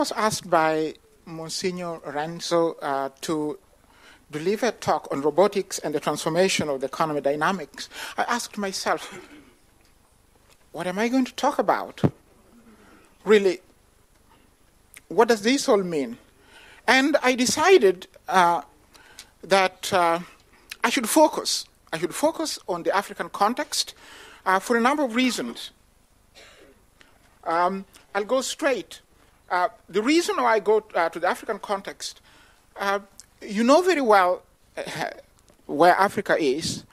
was asked by Monsignor Renzo to deliver a talk on robotics and the transformation of the economic dynamics. I asked myself, what am I going to talk about? Really, what does this all mean? And I decided that I should focus on the African context for a number of reasons. I'll go straight. The reason why I go to the African context, you know very well where Africa is.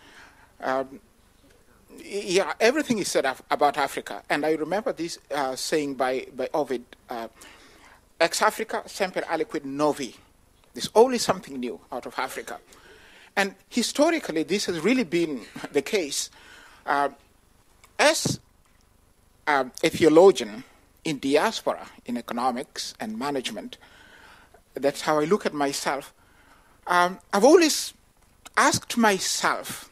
Yeah, everything is said about Africa. And I remember this saying by Ovid, ex Africa semper aliquid novi. There's always something new out of Africa. And historically, this has really been the case. As a theologian in diaspora, in economics and management, that's how I look at myself. I've always asked myself,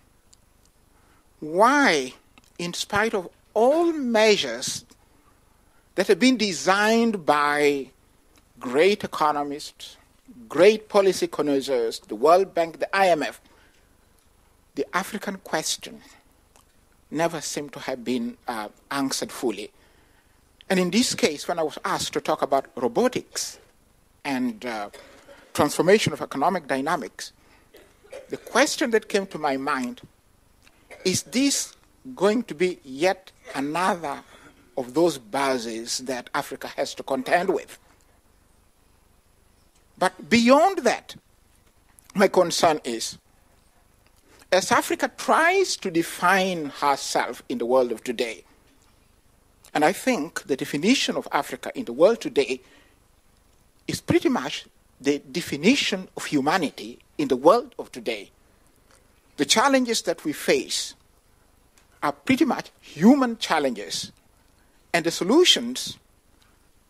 why, in spite of all measures that have been designed by great economists, great policy connoisseurs, the World Bank, the IMF, the African question never seemed to have been answered fully. And in this case, when I was asked to talk about robotics and transformation of economic dynamics, the question that came to my mind, is this going to be yet another of those buzzes that Africa has to contend with? But beyond that, my concern is, as Africa tries to define herself in the world of today, and I think the definition of Africa in the world today is pretty much the definition of humanity in the world of today. The challenges that we face are pretty much human challenges, and the solutions,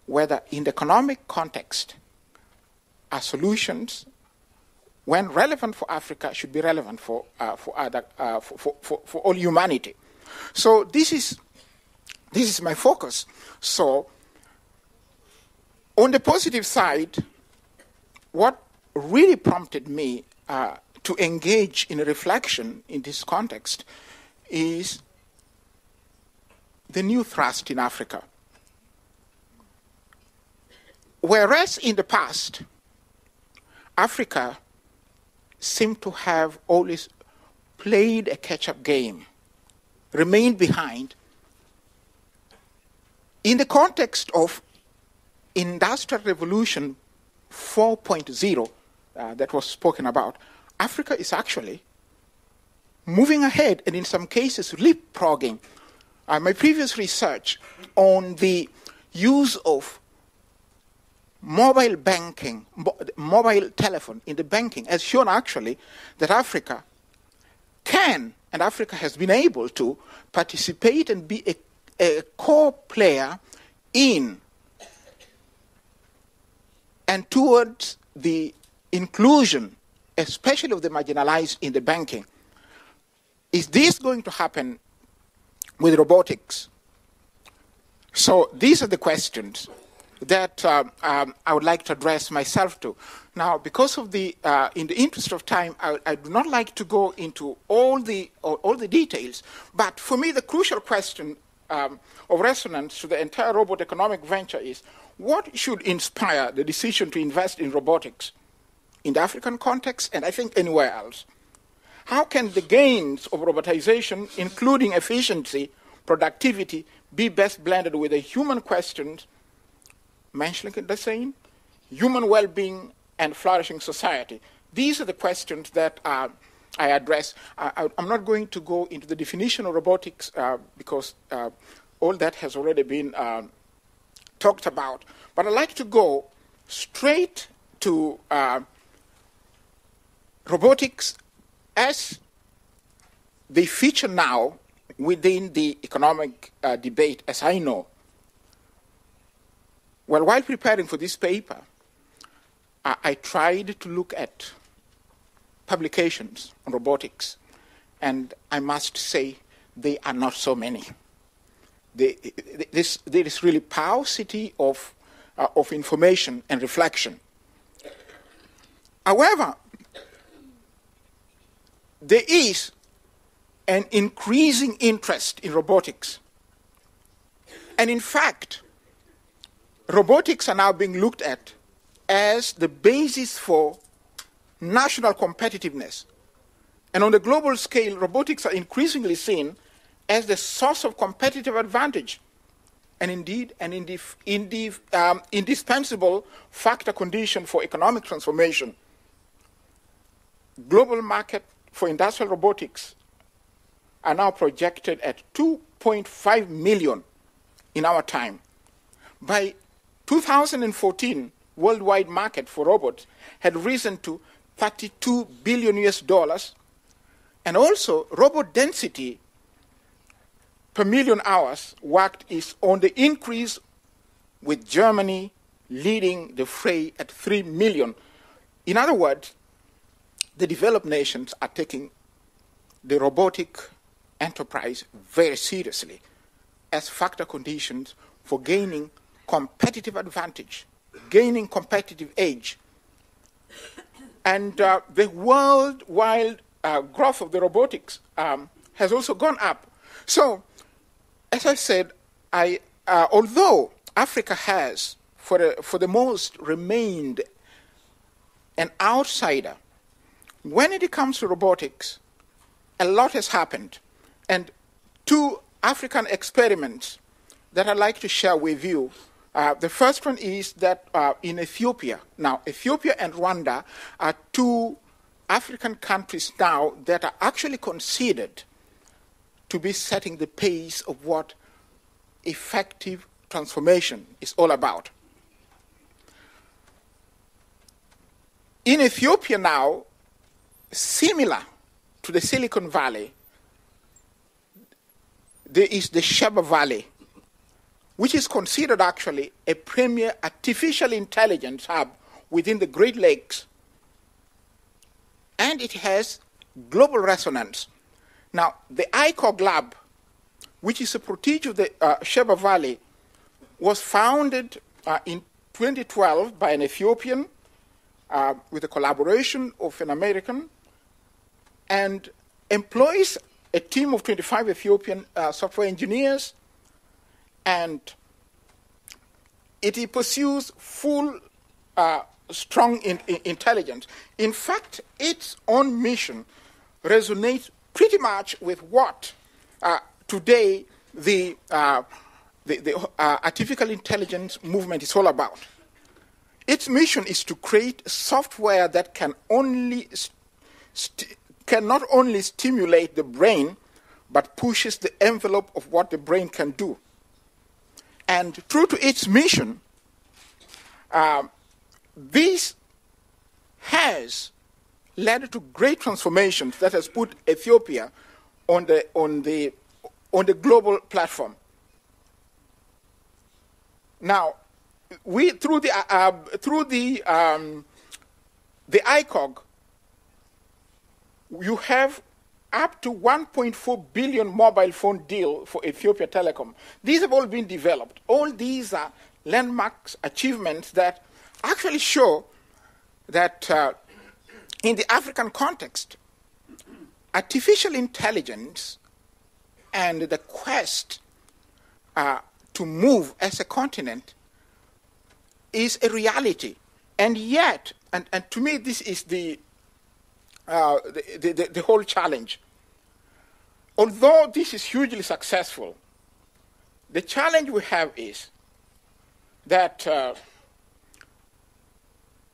whether in the economic context, are solutions when relevant for Africa should be relevant for all humanity. So this is my focus. So on the positive side, what really prompted me to engage in a reflection in this context is the new thrust in Africa. Whereas in the past, Africa seemed to have always played a catch-up game, remained behind. In the context of Industrial Revolution 4.0 that was spoken about, Africa is actually moving ahead and in some cases leapfrogging. My previous research on the use of mobile banking, mobile telephone in the banking has shown actually that Africa can, and Africa has been able to, participate and be a core player in and towards the inclusion, especially of the marginalized in the banking. Is this going to happen with robotics? So these are the questions that I would like to address myself to. Now, because of the, in the interest of time, I do not like to go into all the details, but for me the crucial question of resonance to the entire robot economic venture is, what should inspire the decision to invest in robotics in the African context, and I think anywhere else? How can the gains of robotization, including efficiency, productivity, be best blended with the human questions, menschliches Dasein, human well-being, and flourishing society? These are the questions that I address. I'm not going to go into the definition of robotics because all that has already been talked about. But I'd like to go straight to robotics as they feature now within the economic debate, as I know. Well, while preparing for this paper, I tried to look at publications on robotics, and I must say they are not so many. There is really paucity of of information and reflection. However, there is an increasing interest in robotics. And in fact, robotics are now being looked at as the basis for national competitiveness. And on the global scale, robotics are increasingly seen as the source of competitive advantage, and indeed an indispensable factor condition for economic transformation. Global market for industrial robotics are now projected at 2.5 million in our time. By 2014, worldwide market for robots had risen to $32 billion, and also robot density per million hours worked is on the increase, with Germany leading the fray at 3 million. In other words, the developed nations are taking the robotic enterprise very seriously as factor conditions for gaining competitive advantage, gaining competitive edge. And the worldwide growth of the robotics has also gone up. So, as I said, although Africa has, for the most, remained an outsider, when it comes to robotics, a lot has happened. And two African experiments that I'd like to share with you. The first one is that in Ethiopia, now Ethiopia and Rwanda are two African countries now that are actually considered to be setting the pace of what effective transformation is all about. In Ethiopia now, similar to the Silicon Valley, there is the Sheba Valley, which is considered actually a premier artificial intelligence hub within the Great Lakes. And it has global resonance. Now, the ICOG Lab, which is a protege of the Sheba Valley, was founded in 2012 by an Ethiopian with the collaboration of an American, and employs a team of 25 Ethiopian software engineers, and it pursues full, strong intelligence. In fact, its own mission resonates pretty much with what today the artificial intelligence movement is all about. Its mission is to create software that can not only stimulate the brain, but pushes the envelope of what the brain can do. And true to its mission, this has led to great transformations that has put Ethiopia on the global platform. Now, we through the ICOG, you have up to 1.4 billion mobile phone deal for Ethiopia Telecom. These have all been developed. All these are landmark achievements that actually show that in the African context, artificial intelligence and the quest to move as a continent is a reality. And yet, and to me this is the whole challenge. Although this is hugely successful, the challenge we have is that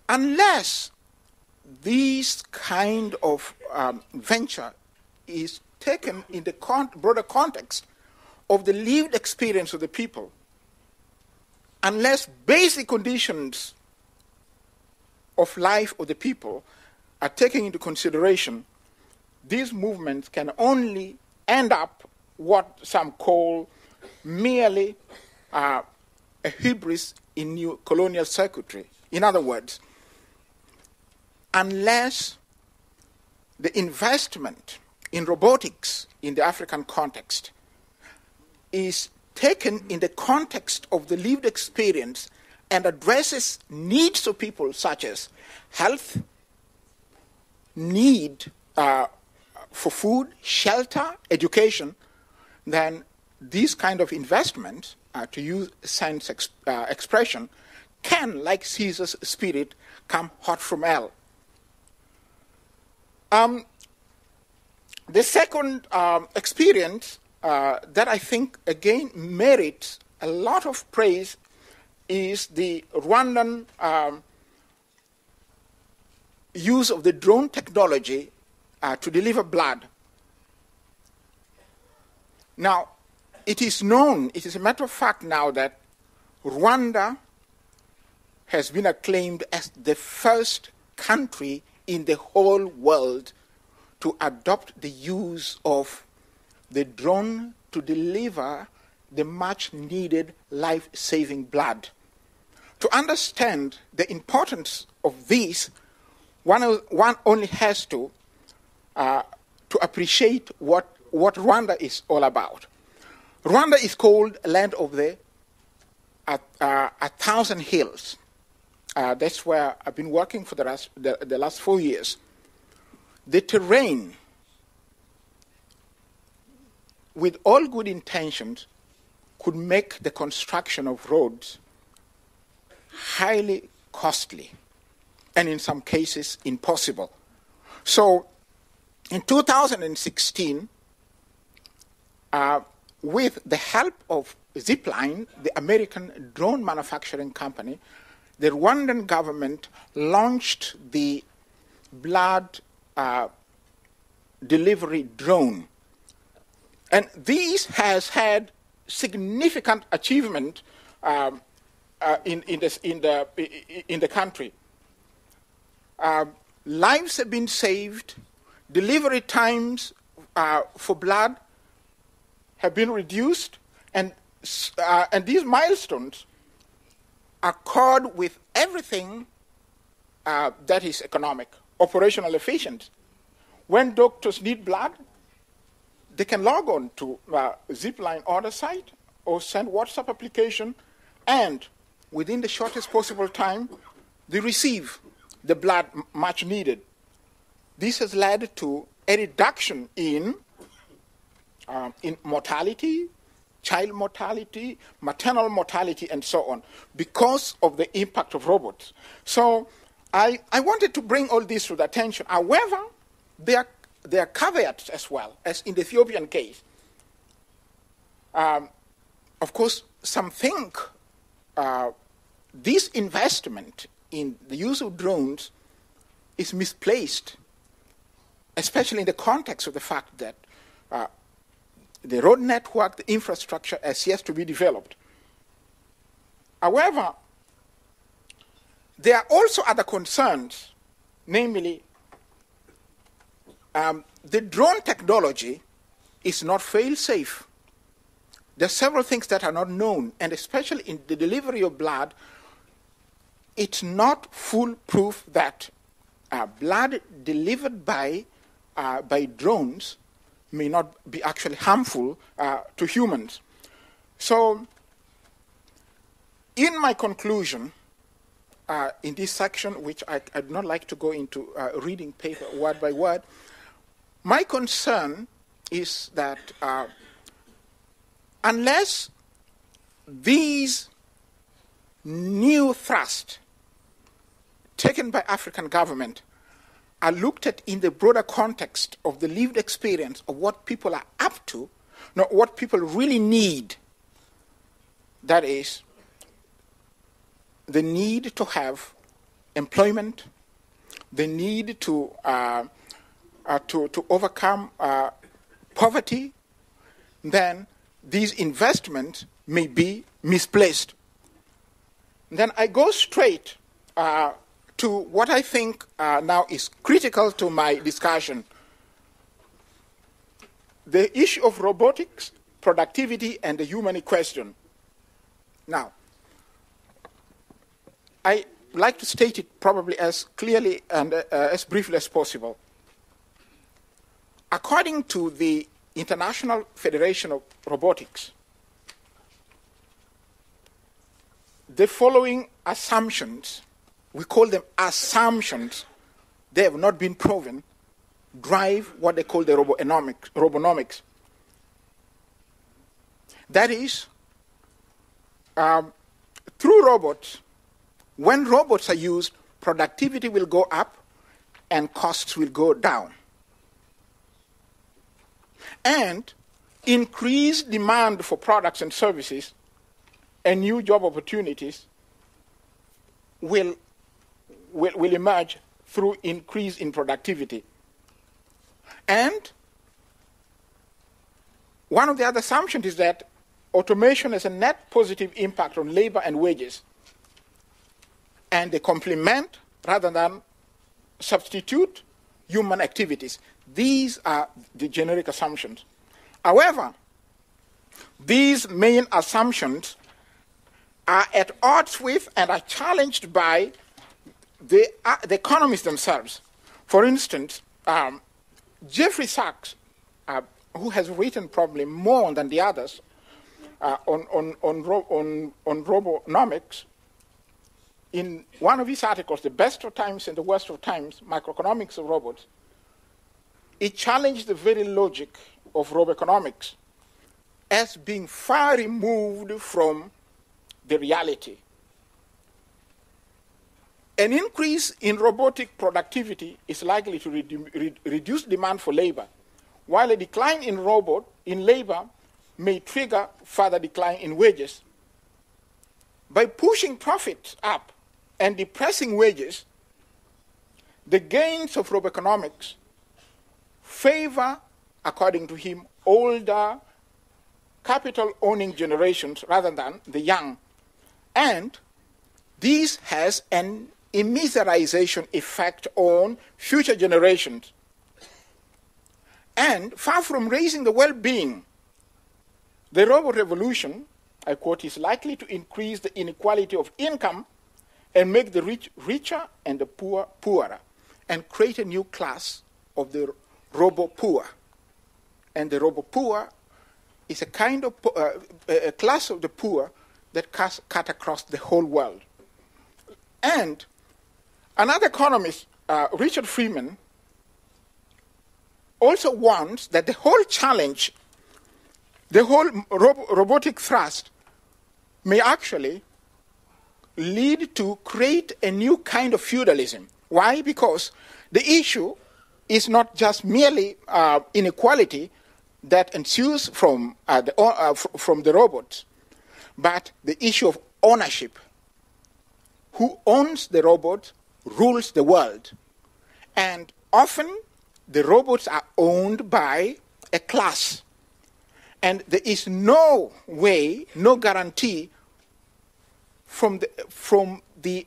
unless this kind of venture is taken in the broader context of the lived experience of the people, unless basic conditions of life of the people are taken into consideration, these movements can only end up what some call merely a hubris in new colonial circuitry. In other words, unless the investment in robotics in the African context is taken in the context of the lived experience and addresses needs of people such as health, need for food, shelter, education, then these kind of investments, to use Sen's expression, can, like Caesar's spirit, come hot from hell. The second experience that I think, again, merits a lot of praise is the Rwandan use of the drone technology to deliver blood. Now, it is known, it is a matter of fact now that Rwanda has been acclaimed as the first country in the whole world to adopt the use of the drone to deliver the much-needed life-saving blood. To understand the importance of this, one only has to appreciate what Rwanda is all about. Rwanda is called land of the 1,000 hills. That's where I've been working for the last 4 years. The terrain, with all good intentions, could make the construction of roads highly costly and in some cases impossible. So in 2016, with the help of Zipline, the American drone manufacturing company, the Rwandan government launched the blood delivery drone. And this has had significant achievement in the country. Lives have been saved. Delivery times for blood have been reduced, and these milestones accord with everything that is economic, operational efficient. When doctors need blood, they can log on to Zipline order site or send WhatsApp application, and within the shortest possible time, they receive the blood much needed. This has led to a reduction in mortality, child mortality, maternal mortality, and so on, because of the impact of robots. So I wanted to bring all this to the attention. However, there are caveats as well, as in the Ethiopian case. Of course, some think this investment in the use of drones is misplaced, especially in the context of the fact that the road network, the infrastructure has yet to be developed. However, there are also other concerns, namely, the drone technology is not fail-safe. There are several things that are not known, and especially in the delivery of blood, it's not foolproof that blood delivered by drones may not be actually harmful to humans. So, in my conclusion, in this section, which I do not like to go into reading paper word by word, my concern is that unless these new thrusts taken by African government are looked at in the broader context of the lived experience of what people are up to, not what people really need, that is, the need to have employment, the need to overcome poverty, then these investments may be misplaced. Then I go straight to what I think now is critical to my discussion. The issue of robotics, productivity, and the human question. Now, I like to state it probably as clearly and as briefly as possible. According to the International Federation of Robotics, the following assumptions, we call them assumptions, they have not been proven, drive what they call the robonomics. That is, through robots, when robots are used, productivity will go up and costs will go down. And increased demand for products and services and new job opportunities will emerge through increase in productivity. And one of the other assumptions is that automation has a net positive impact on labor and wages, and they complement rather than substitute human activities. These are the generic assumptions. However, these main assumptions are at odds with and are challenged by the economists themselves. For instance, Jeffrey Sachs, who has written probably more than the others on robonomics, in one of his articles, The Best of Times and the Worst of Times, Microeconomics of Robots, it challenged the very logic of roboeconomics as being far removed from the reality. An increase in robotic productivity is likely to reduce demand for labor, while a decline in labor may trigger further decline in wages. By pushing profits up and depressing wages, the gains of roboeconomics favor, according to him, older capital-owning generations rather than the young. And this has an immiserization effect on future generations. And far from raising the well-being, the robot revolution, I quote, is likely to increase the inequality of income and make the rich richer and the poor poorer, and create a new class of the robo-poor. And the robo-poor is a kind of a class of the poor that cut across the whole world. And another economist, Richard Freeman, also warns that the whole challenge, the whole robotic thrust may actually lead to create a new kind of feudalism. Why? Because the issue is not just merely inequality that ensues from the robots, but the issue of ownership. Who owns the robot rules the world. And often the robots are owned by a class. And there is no way, no guarantee from the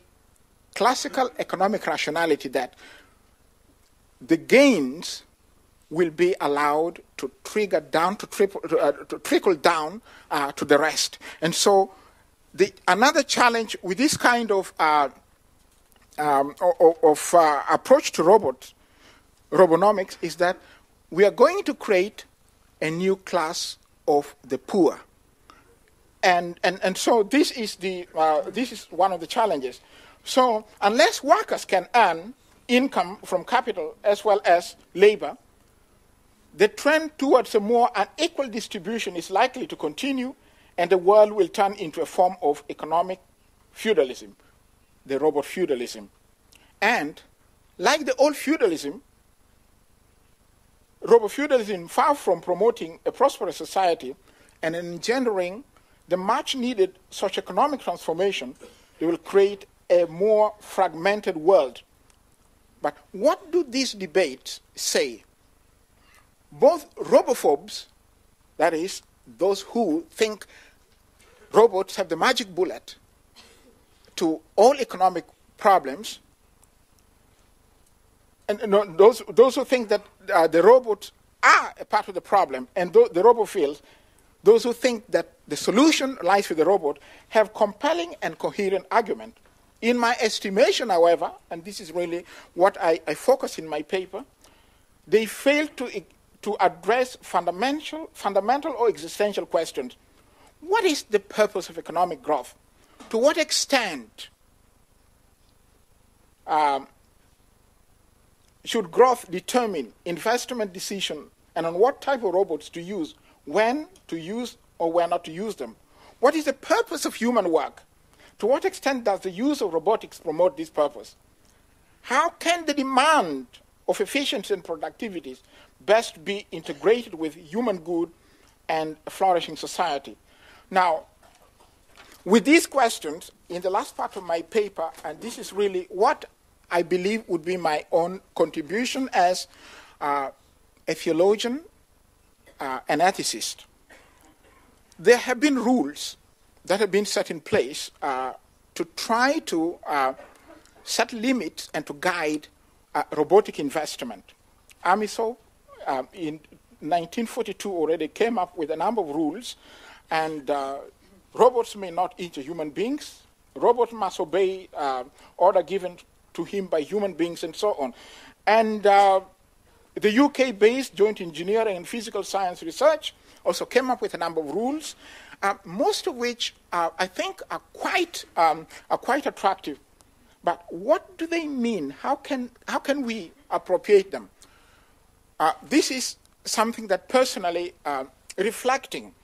classical economic rationality that the gains will be allowed to trigger down, to trickle down to the rest. And so another challenge with this kind of approach to robonomics is that we are going to create a new class of the poor, and so this is one of the challenges. So unless workers can earn income from capital as well as labor, the trend towards a more unequal distribution is likely to continue, and the world will turn into a form of economic feudalism, the robot feudalism. And like the old feudalism, robo-feudalism, far from promoting a prosperous society and engendering the much-needed socio-economic transformation, it will create a more fragmented world. But what do these debates say? Both robophobes, that is, those who think robots have the magic bullet to all economic problems, and those who think that the robots are a part of the problem, and the robophiles, those who think that the solution lies with the robot, have compelling and coherent argument. In my estimation, however, and this is really what I focus in my paper, they fail to address fundamental or existential questions. What is the purpose of economic growth? To what extent Should growth determine investment decision and on what type of robots to use, when to use or when not to use them? What is the purpose of human work? To what extent does the use of robotics promote this purpose? How can the demand of efficiency and productivity best be integrated with human good and a flourishing society? Now, with these questions, in the last part of my paper, and this is really what I believe would be my own contribution as a theologian, an ethicist. There have been rules that have been set in place to try to set limits and to guide robotic investment. AMISO in 1942 already came up with a number of rules, and robots may not injure human beings. Robots must obey order given to him by human beings and so on. And the UK-based Joint Engineering and Physical Science Research also came up with a number of rules, most of which I think are quite attractive. But what do they mean? How can we appropriate them? This is something that personally reflecting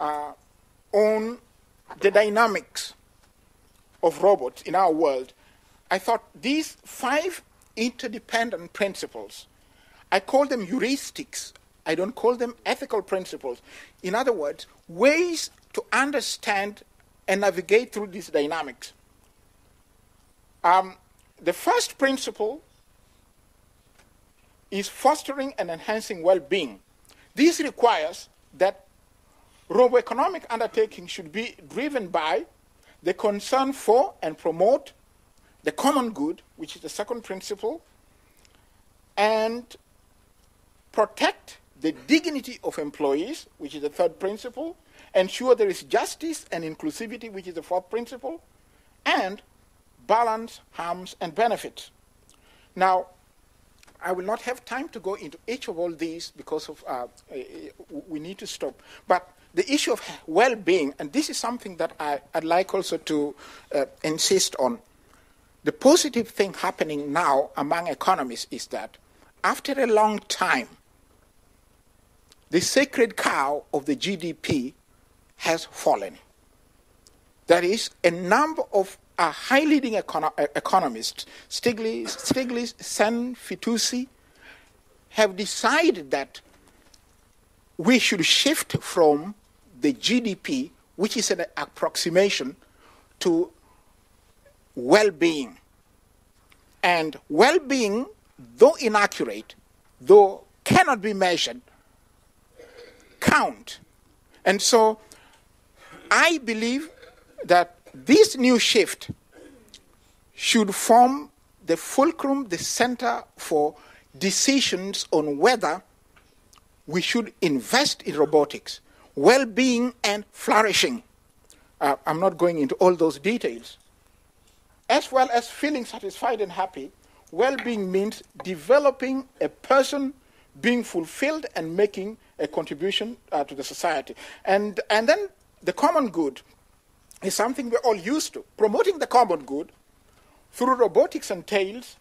on the dynamics of robots in our world, I thought these five interdependent principles, I call them heuristics, I don't call them ethical principles. In other words, ways to understand and navigate through these dynamics. The first principle is fostering and enhancing well-being. This requires that roboeconomic undertaking should be driven by the concern for and promote the common good, which is the second principle, and protect the dignity of employees, which is the third principle, ensure there is justice and inclusivity, which is the fourth principle, and balance harms and benefits. Now, I will not have time to go into each of all these because of we need to stop. But the issue of well-being, and this is something that I'd like also to insist on. The positive thing happening now among economists is that after a long time, the sacred cow of the GDP has fallen. That is, a number of high-leading economists, Stiglitz, Sen, Fitoussi, have decided that we should shift from the GDP, which is an approximation, to well-being. And well-being, though inaccurate, though cannot be measured, count. And so I believe that this new shift should form the fulcrum, the center for decisions on whether we should invest in robotics, well-being and flourishing. I'm not going into all those details. As well as feeling satisfied and happy, well-being means developing a person, being fulfilled and making a contribution to the society. And then the common good is something we're all used to. Promoting the common good through robotics entails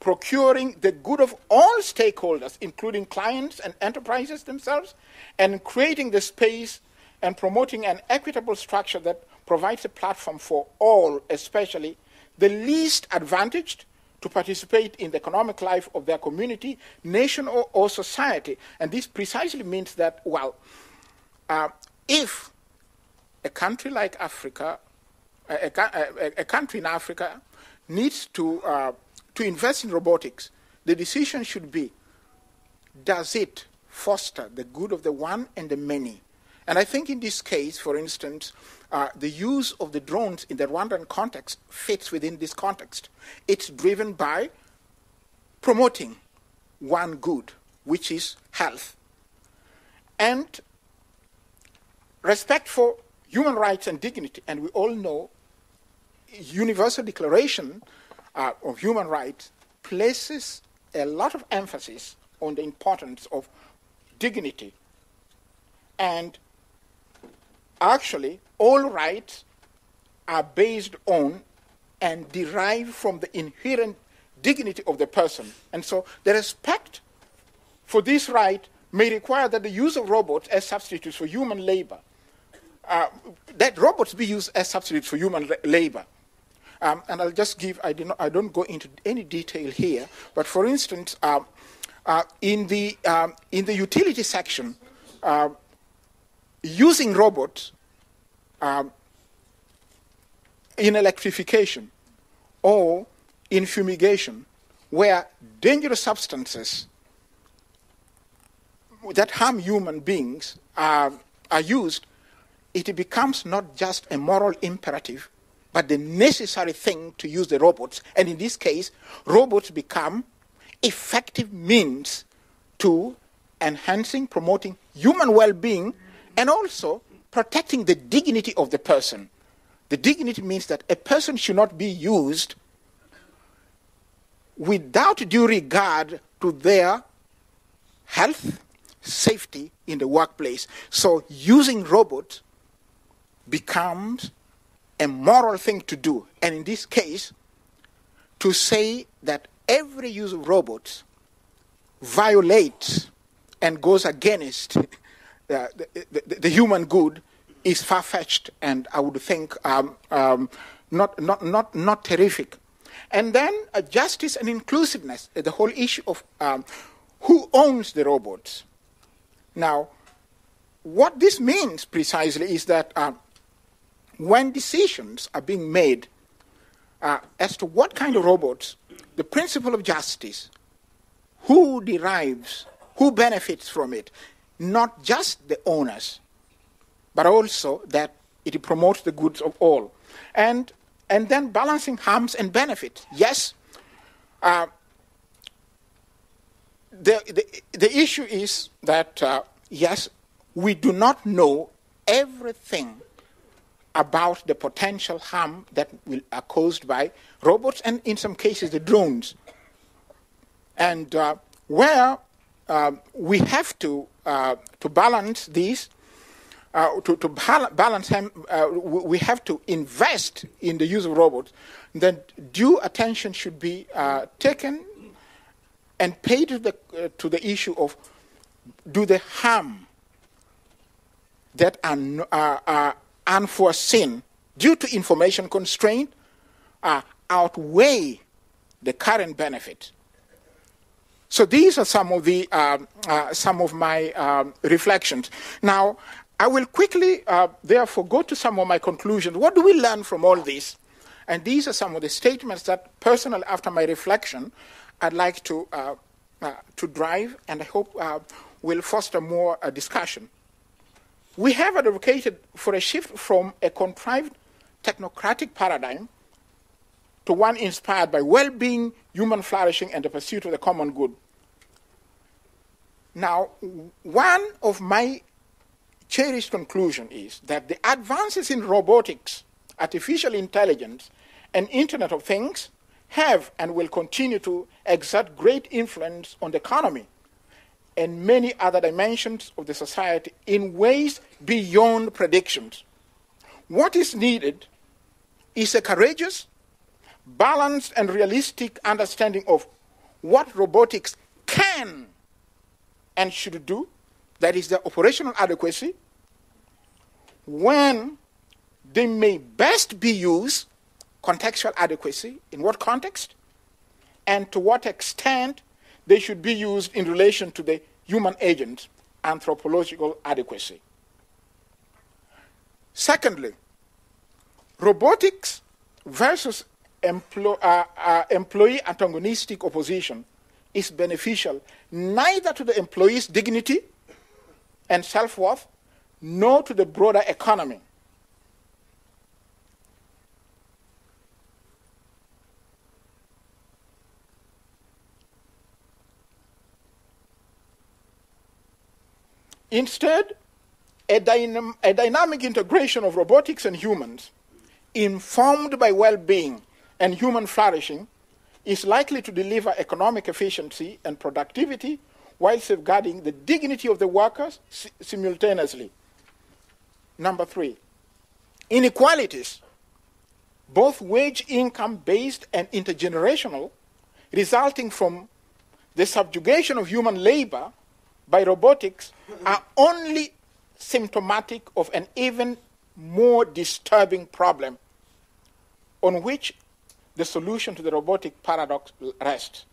procuring the good of all stakeholders, including clients and enterprises themselves, and creating the space and promoting an equitable structure that provides a platform for all, especially the least advantaged, to participate in the economic life of their community, nation, or society. And this precisely means that, well, if a country like Africa, a country in Africa needs to invest in robotics, the decision should be, does it foster the good of the one and the many? And I think in this case, for instance, the use of the drones in the Rwandan context fits within this context. It's driven by promoting one good, which is health. And respect for human rights and dignity. And we all know Universal Declaration of Human Rights places a lot of emphasis on the importance of dignity. And actually, all rights are based on and derived from the inherent dignity of the person. And so the respect for this right may require that the use of robots as substitutes for human labor, that robots be used as substitutes for human labor. And I'll just give, I don't go into any detail here, but for instance, in the utility section, using robots in electrification or in fumigation, where dangerous substances that harm human beings are used, it becomes not just a moral imperative, but the necessary thing to use the robots. And in this case, robots become effective means to enhancing, promoting human well-being, and also protecting the dignity of the person. The dignity means that a person should not be used without due regard to their health, safety in the workplace. So using robots becomes a moral thing to do. And in this case, to say that every use of robots violates and goes against the human good is far-fetched, and I would think not terrific. And then justice and inclusiveness, the whole issue of who owns the robots. Now, what this means precisely is that when decisions are being made as to what kind of robots, the principle of justice, who derives, who benefits from it, not just the owners, but also that it promotes the goods of all. And then balancing harms and benefits. Yes, the issue is that, yes, we do not know everything about the potential harm that are caused by robots and, in some cases, the drones. And where we have to balance these, to balance them, we have to invest in the use of robots, then due attention should be taken and paid to the issue of do the harm that are unforeseen due to information constraint outweigh the current benefit. So these are some of the some of my reflections. Now, I will quickly, therefore, go to some of my conclusions. What do we learn from all this? And these are some of the statements that, personally, after my reflection, I'd like to drive, and I hope will foster more discussion. We have advocated for a shift from a contrived technocratic paradigm to one inspired by well-being, human flourishing, and the pursuit of the common good. Now, one of my cherished conclusion is that the advances in robotics, artificial intelligence, and Internet of Things have and will continue to exert great influence on the economy and many other dimensions of the society in ways beyond predictions. What is needed is a courageous, balanced, and realistic understanding of what robotics can and should do, that is their operational adequacy, when they may best be used, contextual adequacy, in what context, and to what extent they should be used in relation to the human agent, anthropological adequacy. Secondly, robotics versus employee antagonistic opposition is beneficial neither to the employee's dignity and self-worth, nor to the broader economy. Instead, a dynamic integration of robotics and humans, informed by well-being and human flourishing, is likely to deliver economic efficiency and productivity while safeguarding the dignity of the workers simultaneously. Number three, inequalities both wage income-based and intergenerational, resulting from the subjugation of human labor by robotics, are only symptomatic of an even more disturbing problem on which the solution to the robotic paradox rests.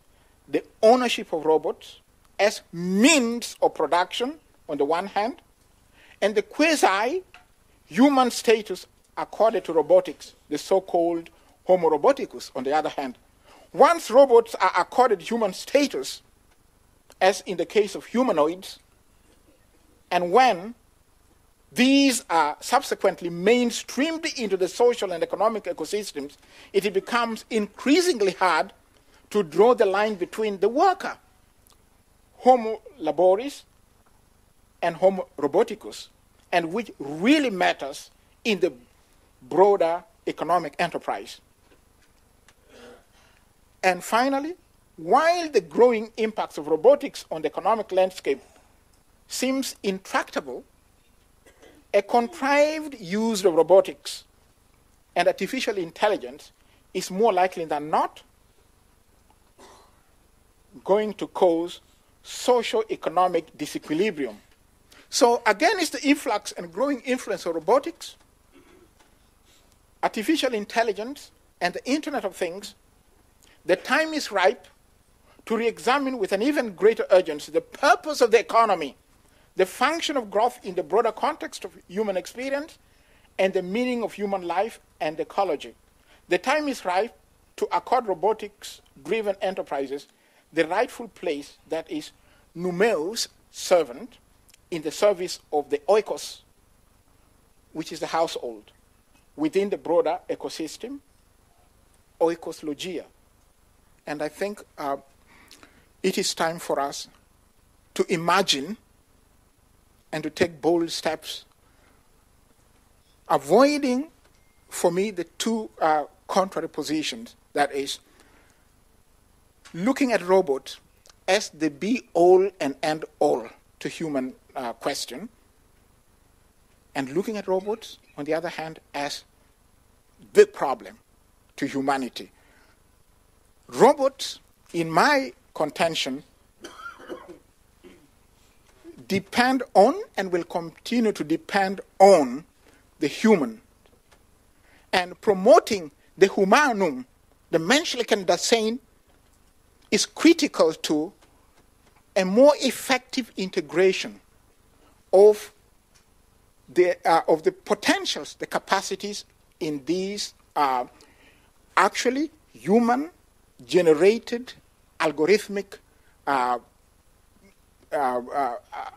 The ownership of robots as means of production on the one hand, and the quasi-human status accorded to robotics, the so-called homo roboticus, on the other hand. Once robots are accorded human status, as in the case of humanoids, and when these are subsequently mainstreamed into the social and economic ecosystems, it becomes increasingly hard to draw the line between the worker, homo laboris, and homo roboticus, and which really matters in the broader economic enterprise. And finally, while the growing impacts of robotics on the economic landscape seems intractable, a contrived use of robotics and artificial intelligence is more likely than not going to cause socio-economic disequilibrium. So against the influx and growing influence of robotics, artificial intelligence, and the Internet of Things, the time is ripe to re-examine with an even greater urgency the purpose of the economy, the function of growth in the broader context of human experience, and the meaning of human life and ecology. The time is ripe to accord robotics-driven enterprises the rightful place that is numeos, servant, in the service of the oikos, which is the household, within the broader ecosystem, oikos logia. And I think it is time for us to imagine and to take bold steps, avoiding, for me, the two contrary positions, that is, looking at robots as the be-all and end-all to human question, and looking at robots, on the other hand, as the problem to humanity. Robots, in my contention, depend on and will continue to depend on the human. And promoting the humanum, the menschliches Dasein, is critical to a more effective integration of the potentials, the capacities in these actually human-generated algorithmic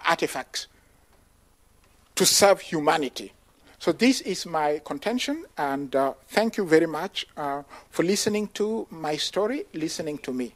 artifacts to serve humanity. So this is my contention, and thank you very much for listening to my story, listening to me.